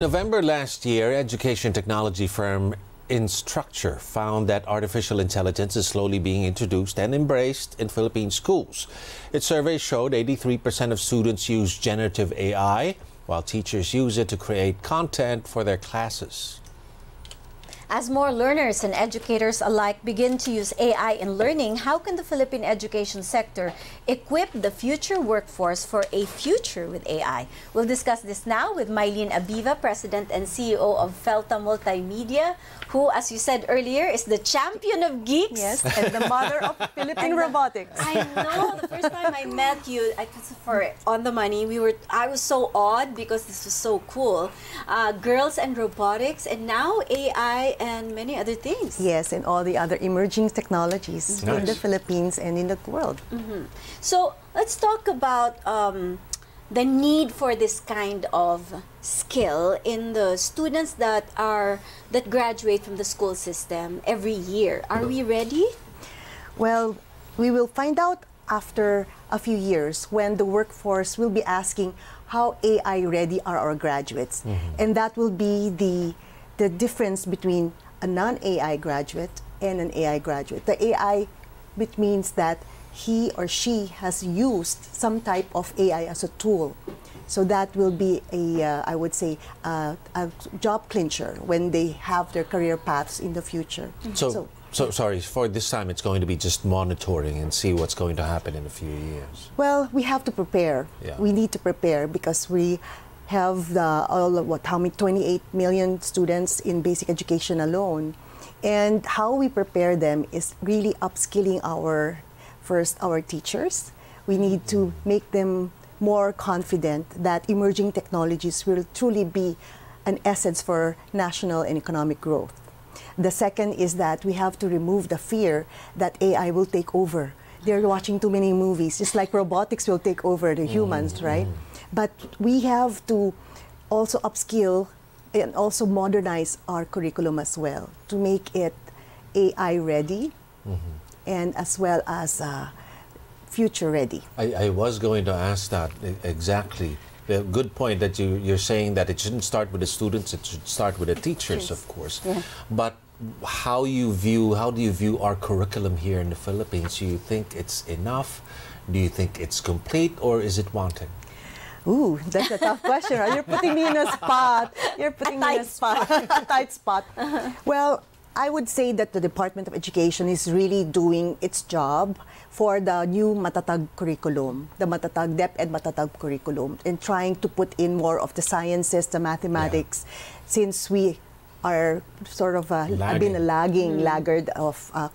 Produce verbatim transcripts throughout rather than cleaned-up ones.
November last year, education technology firm Instructure found that artificial intelligence is slowly being introduced and embraced in Philippine schools. Its survey showed eighty-three percent of students use generative A I, while teachers use it to create content for their classes. As more learners and educators alike begin to use A I in learning, how can the Philippine education sector equip the future workforce for a future with A I? We'll discuss this now with Maylene Abiva, President and C E O of Felta Multimedia, who, as you said earlier, is the champion of geeks. Yes, and the mother of Philippine robotics. I know. The first time I met you, I for On the Money, we were, I was so awed because this was so cool. Uh, girls and robotics, and now A I and many other things. Yes, and all the other emerging technologies nice. in the Philippines and in the world. Mm-hmm. So let's talk about um, the need for this kind of skill in the students that are that graduate from the school system every year. Are we ready? Well, we will find out after a few years when the workforce will be asking how A I ready are our graduates. Mm-hmm. And that will be the the difference between a non-A I graduate and an A I graduate. The A I means that he or she has used some type of A I as a tool. So that will be a, uh, I would say, uh, a job clincher when they have their career paths in the future. Mm-hmm. so, so, so, sorry, for this time it's going to be just monitoring and see what's going to happen in a few years. Well, we have to prepare. Yeah. We need to prepare because we have the, all of what, how many, twenty-eight million students in basic education alone. And how we prepare them is really upskilling our, first, our teachers. We need to make them more confident that emerging technologies will truly be an essence for national and economic growth. The second is that we have to remove the fear that A I will take over. They're watching too many movies, just like robotics will take over the humans, mm-hmm. right? But we have to also upskill and also modernize our curriculum as well to make it A I ready mm-hmm. and as well as uh, future ready. I, I was going to ask that exactly. A good point that you, you're saying that it shouldn't start with the students, it should start with the teachers, yes. of course. Yeah. But how you view, how do you view our curriculum here in the Philippines? Do you think it's enough? Do you think it's complete, or is it wanting? Ooh, that's a tough question. Right? You're putting me in a spot. You're putting me in a spot. A tight spot. Uh-huh. Well, I would say that the Department of Education is really doing its job for the new Matatag curriculum, the Matatag DepEd Matatag curriculum, and trying to put in more of the sciences, the mathematics, yeah. since we are sort of a, been a lagging mm-hmm. laggard of uh,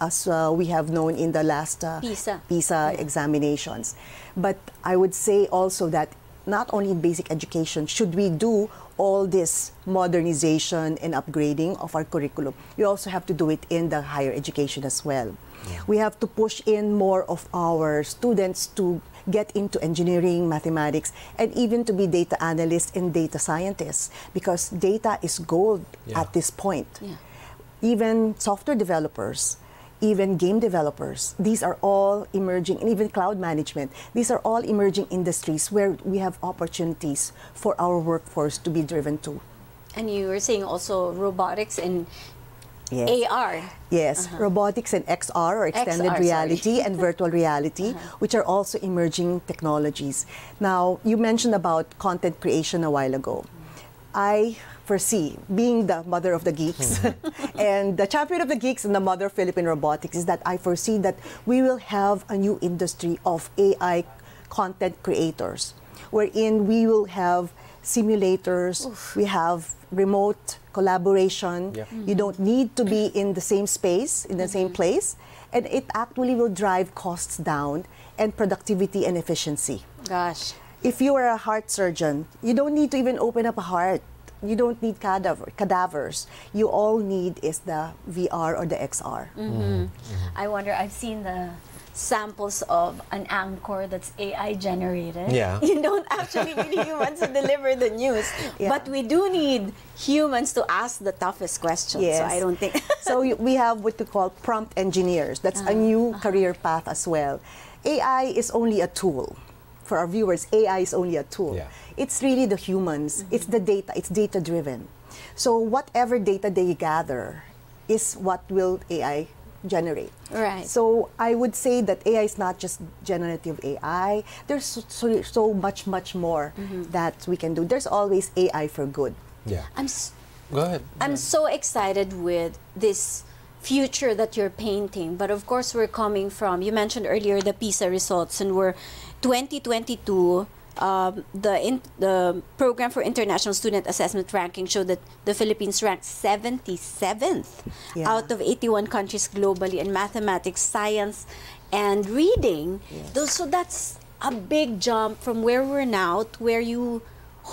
as uh, we have known in the last uh, PISA, PISA yeah. examinations. But I would say also that not only in basic education should we do all this modernization and upgrading of our curriculum, we also have to do it in the higher education as well. Yeah. We have to push in more of our students to get into engineering, mathematics, and even to be data analysts and data scientists, because data is gold yeah. at this point. Yeah. Even software developers, even game developers, these are all emerging, and even cloud management, these are all emerging industries where we have opportunities for our workforce to be driven to. And you were saying also robotics and yes. A R. Yes, uh-huh. robotics and X R, or extended X R, reality and virtual reality, uh-huh. which are also emerging technologies. Now, you mentioned about content creation a while ago. I foresee, being the mother of the geeks and the champion of the geeks and the mother of Philippine robotics, is that I foresee that we will have a new industry of A I content creators, wherein we will have simulators, Oof. we have remote collaboration. Yeah. Mm-hmm. You don't need to be in the same space, in the mm-hmm. same place, and it actually will drive costs down and productivity and efficiency. Gosh. If you are a heart surgeon, you don't need to even open up a heart. You don't need cadaver, cadavers. You all need is the V R or the X R. Mm-hmm. Mm-hmm. I wonder, I've seen the samples of an anchor that's A I generated. Yeah. You don't actually need humans to deliver the news. Yeah. But we do need humans to ask the toughest questions. Yes. So I don't think... So we have what we call prompt engineers. That's uh-huh. a new uh-huh. career path as well. A I is only a tool for our viewers, A I is only a tool. Yeah. It's really the humans. Mm-hmm. It's the data. It's data-driven. So whatever data they gather is what will A I generate. Right. So I would say that A I is not just generative A I. There's so, so, so much, much more mm-hmm. that we can do. There's always A I for good. Yeah. I'm s- Go ahead. I'm so excited with this future that you're painting, but of course we're coming from, you mentioned earlier the PISA results, and we're twenty twenty-two, um, the, in, the Program for International Student Assessment Ranking showed that the Philippines ranked seventy-seventh yeah. out of eighty-one countries globally in mathematics, science, and reading. Yes. Those, so that's a big jump from where we're now to where you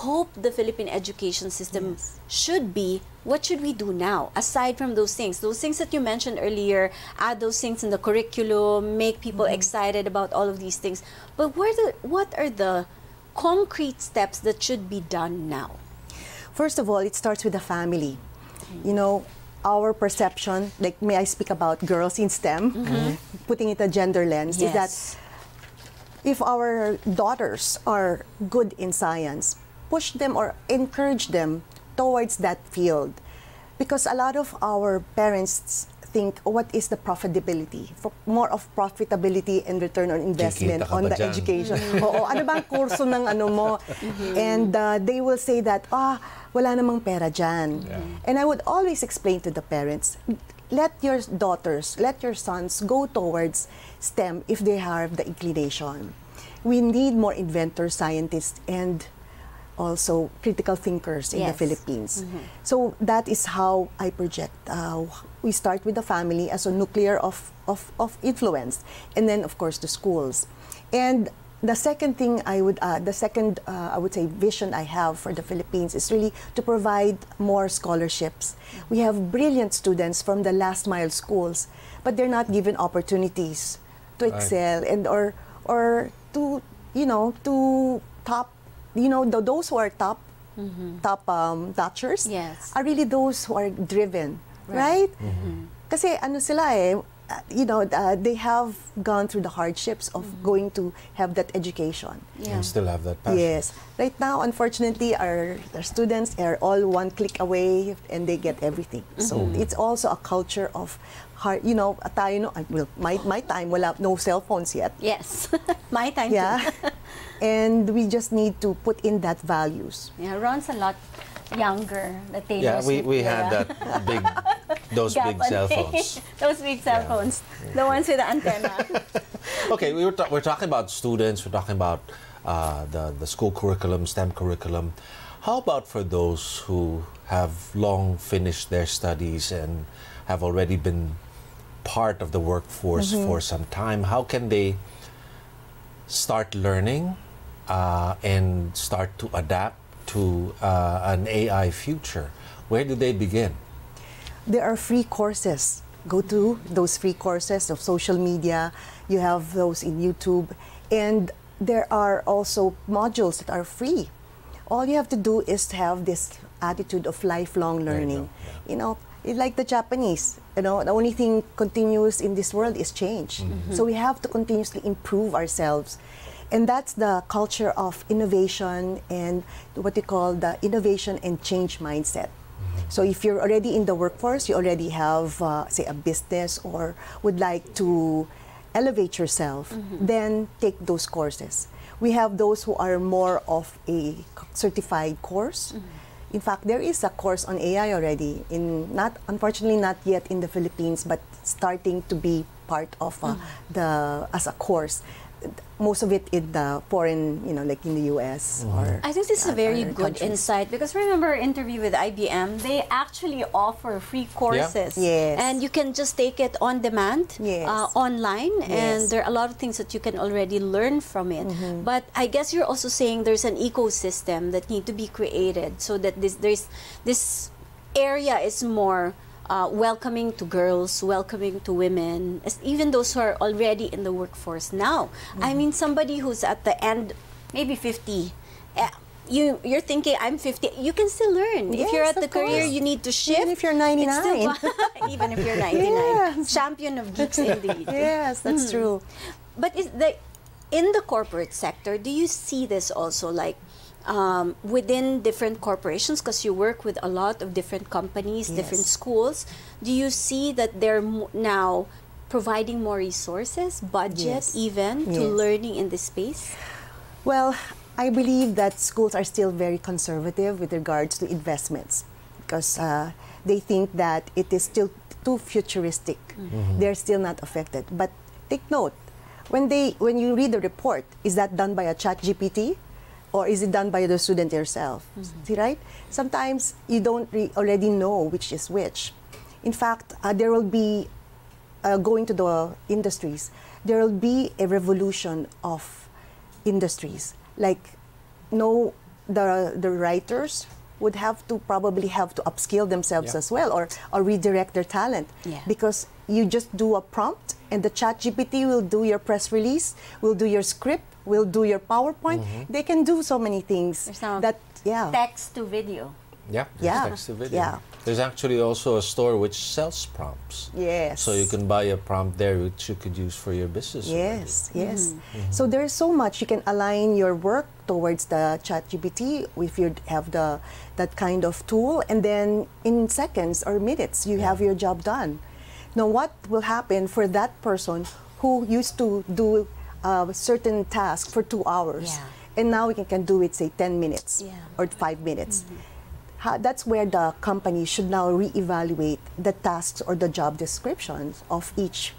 hope the Philippine education system yes. should be. What should we do now, aside from those things? Those things that you mentioned earlier, add those things in the curriculum, make people mm-hmm. excited about all of these things. But where the, what are the concrete steps that should be done now? First of all, it starts with the family. Mm-hmm. You know, our perception, like may I speak about girls in STEM, mm-hmm. putting it a gender lens, yes. is that if our daughters are good in science, push them or encourage them towards that field, because a lot of our parents think, oh, what is the profitability? For more of profitability and return on investment on the dyan? education. Oo, ano bang kurso ng ano mo? Mm-hmm. And uh, they will say that, ah, oh, wala namang pera dyan. Yeah. And I would always explain to the parents, let your daughters, let your sons go towards STEM if they have the inclination. We need more inventors, scientists, and also critical thinkers in yes. the Philippines. Mm-hmm. So that is how I project. Uh, we start with the family as a nuclear of, of, of influence, and then of course the schools. And the second thing I would, uh, the second uh, I would say vision I have for the Philippines is really to provide more scholarships. We have brilliant students from the last mile schools, but they're not given opportunities to excel and or or to you know to top. You know, the, those who are top, mm-hmm. top um, touchers yes. are really those who are driven, right? right? Mm-hmm. Kasi ano sila eh, you know, uh, they have gone through the hardships of mm-hmm. going to have that education. Yeah. And still have that passion. Yes. Right now, unfortunately, our, our students are all one click away and they get everything. Mm-hmm. So mm-hmm. it's also a culture of hard, you know, tayo, no, well, my, my time, wala, no cell phones yet. Yes. My time yeah. too. And we just need to put in that values. Yeah, Ron's a lot younger. The yeah, we, we had that big, those big cell phones. Those big cell yeah. phones. The ones with the antenna. Okay, we were ta we're talking about students, we're talking about uh, the, the school curriculum, STEM curriculum. How about for those who have long finished their studies and have already been part of the workforce mm-hmm. for some time? How can they start learning Uh, and start to adapt to uh, an A I future? Where do they begin? There are free courses. Go to those free courses of social media. You have those in YouTube. And there are also modules that are free. All you have to do is have this attitude of lifelong learning. You know, yeah. you know, like the Japanese, you know, the only thing continuous in this world is change. Mm-hmm. So we have to continuously improve ourselves. And that's the culture of innovation and what we call the innovation and change mindset. Mm-hmm. So if you're already in the workforce, you already have, uh, say, a business or would like to elevate yourself, mm-hmm. then take those courses. We have those who are more of a certified course. Mm-hmm. In fact, there is a course on A I already, in not unfortunately not yet in the Philippines, but starting to be part of uh, mm-hmm. the as a course. Most of it in the foreign, you know, like in the U S Mm-hmm. or I think this is a very good countries. insight, because remember our interview with I B M, they actually offer free courses. Yeah. Yes. And you can just take it on demand, yes. uh, online, yes. and there are a lot of things that you can already learn from it. Mm-hmm. But I guess you're also saying there's an ecosystem that need to be created so that this there's this area is more Uh, welcoming to girls, welcoming to women, even those who are already in the workforce now. Mm-hmm. I mean, somebody who's at the end, maybe fifty, uh, you, you're thinking, I'm fifty, you can still learn. Yes, if you're at the course. career, you need to shift. Even if you're ninety-nine. Still, even if you're ninety-nine. Yes. Champion of geeks indeed. Yes, that's mm-hmm. true. But is the in the corporate sector, do you see this also, like um, within different corporations, because you work with a lot of different companies, yes. different schools, do you see that they're now providing more resources, budget yes. even, yes. to learning in this space? Well, I believe that schools are still very conservative with regards to investments because uh, they think that it is still too futuristic. Mm-hmm. They're still not affected. But take note, when they when you read the report, is that done by a ChatGPT, or is it done by the student yourself? Mm-hmm. See, right? Sometimes you don't re already know which is which. In fact, uh, there will be uh, going to the industries. There will be a revolution of industries. Like, no, the the writers would have to probably have to upskill themselves yeah. as well, or or redirect their talent yeah. because you just do a prompt and the ChatGPT will do your press release, will do your script, will do your PowerPoint. Mm-hmm. They can do so many things. That yeah, text to video. Yeah, yeah, text to video. Yeah. There's actually also a store which sells prompts. Yes. So you can buy a prompt there which you could use for your business. Yes, already. Yes. Mm-hmm. So there's so much you can align your work towards the ChatGPT if you have the that kind of tool, and then in seconds or minutes you yeah. have your job done. Now, what will happen for that person who used to do a certain task for two hours, yeah. and now we can, can do it say ten minutes yeah. or five minutes. Mm-hmm. How, that's where the company should now reevaluate the tasks or the job descriptions of each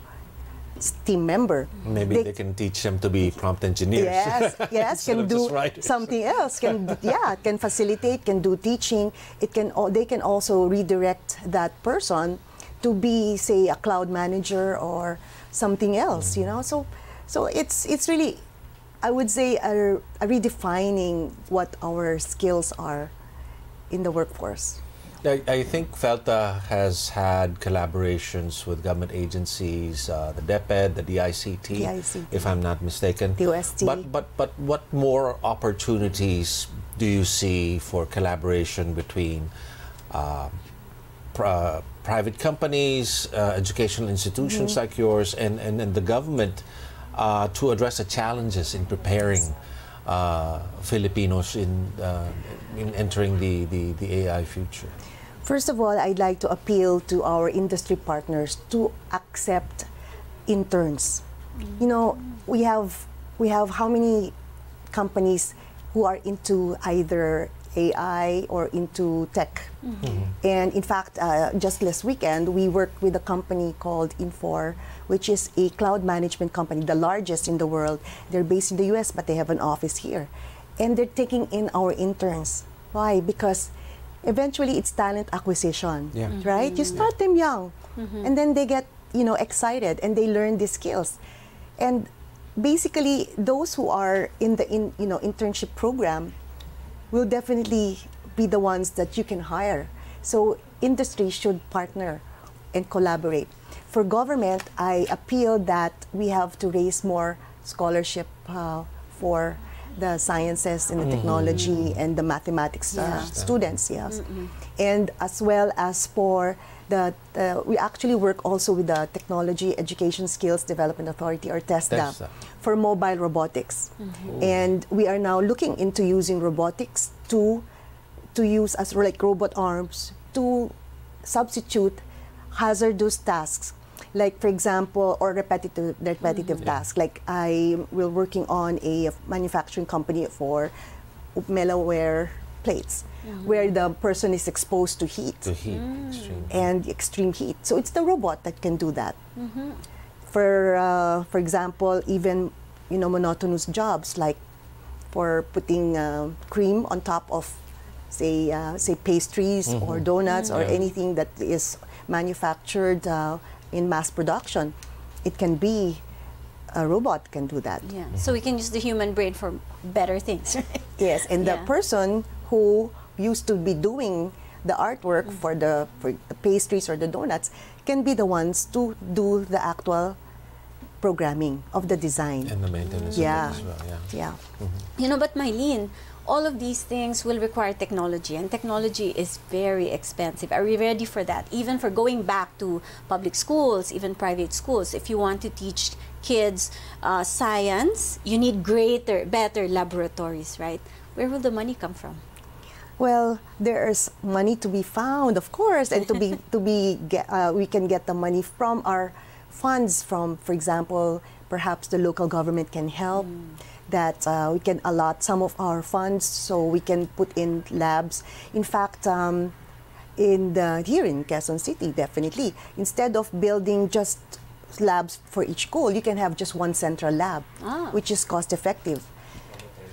team member. Maybe they, they can teach them to be prompt engineers. Yes, yes, can do something else. Can yeah, can facilitate, can do teaching. It can. They can also redirect that person to be, say, a cloud manager or something else. Mm. You know, so so it's it's really, I would say, a, a redefining what our skills are in the workforce. I, I think Felta has had collaborations with government agencies, uh, the DepEd, the D I C T, D I C T, if I'm not mistaken. The O S T. But, but, but what more opportunities do you see for collaboration between uh, pr private companies, uh, educational institutions mm-hmm. like yours, and, and, and the government uh, to address the challenges in preparing Uh, Filipinos in, uh, in entering the, the, the A I future? First of all, I'd like to appeal to our industry partners to accept interns. Mm-hmm. You know, we have, we have how many companies who are into either A I or into tech. Mm-hmm. Mm-hmm. And in fact, uh, just last weekend, we worked with a company called Infor, which is a cloud management company, the largest in the world. They're based in the U S, but they have an office here. And they're taking in our interns. Why? Because eventually it's talent acquisition, yeah. mm-hmm. right? You start them young, mm-hmm. and then they get, you know, excited and they learn these skills. And basically, those who are in the in, you know, internship program will definitely be the ones that you can hire. So industry should partner and collaborate. For government, I appeal that we have to raise more scholarship uh, for the sciences and the mm-hmm. technology and the mathematics yeah. uh, students, yes. Mm-hmm. And as well as for the, uh, we actually work also with the Technology Education Skills Development Authority, or TESDA, TESDA. For mobile robotics. Mm-hmm. And we are now looking into using robotics to, to use as like robot arms to substitute hazardous tasks. Like, for example, or repetitive, repetitive mm-hmm. tasks. Like, I will working on a manufacturing company for metalware plates, mm-hmm. where the person is exposed to heat, to heat mm. extreme. and extreme heat. So it's the robot that can do that. Mm-hmm. For uh, for example, even you know monotonous jobs, like for putting uh, cream on top of, say uh, say pastries mm-hmm. or donuts mm-hmm. or yeah. anything that is manufactured. Uh, in mass production, it can be a robot can do that. Yeah. So we can use the human brain for better things, right? Yes, and yeah. the person who used to be doing the artwork mm-hmm. for the for the pastries or the donuts can be the ones to do the actual programming of the design. And the maintenance mm-hmm. yeah. as well, yeah. yeah. Mm-hmm. You know, but Maylene, all of these things will require technology, and technology is very expensive. Are we ready for that? Even for going back to public schools, even private schools, if you want to teach kids uh, science, you need greater, better laboratories, right? Where will the money come from? Well, there's money to be found, of course, and to be to be get, uh, we can get the money from our funds from, for example, perhaps the local government can help. Mm. That uh, we can allot some of our funds so we can put in labs. In fact, um, in the, here in Quezon City, definitely, instead of building just labs for each school, you can have just one central lab, ah. which is cost effective.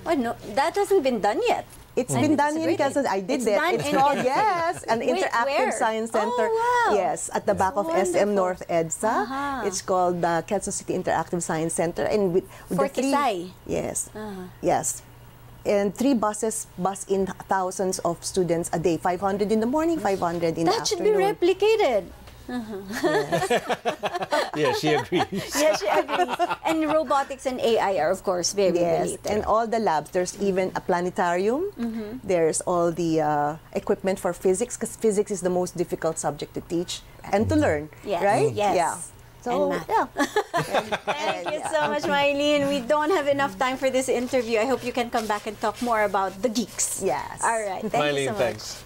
Oh, no, that hasn't been done yet. It's mm-hmm. been done in Quezon. I did it's it. It's called, yes, an Wait, interactive where? science center. Oh, wow. Yes, at the That's back of wonderful. S M North EDSA. Uh-huh. It's called the Kansas City Interactive Science Center. And with, with For the three, Kisai. Yes, uh-huh. yes. And three buses bus in thousands of students a day. five hundred in the morning, five hundred in that the afternoon. That should be replicated. Uh-huh. Yes. Yeah, she agrees. Yeah, she agrees. And robotics and A I are, of course, very yes. related. And all the labs. There's even a planetarium. Mm-hmm. There's all the uh, equipment for physics, because physics is the most difficult subject to teach and to learn, yes. right? Yes. Yeah. So, and yeah. and, Thank and, you yeah. so much, Maylene. We don't have enough time for this interview. I hope you can come back and talk more about the geeks. Yes. All right. Thank Maylene, you so much. Thanks.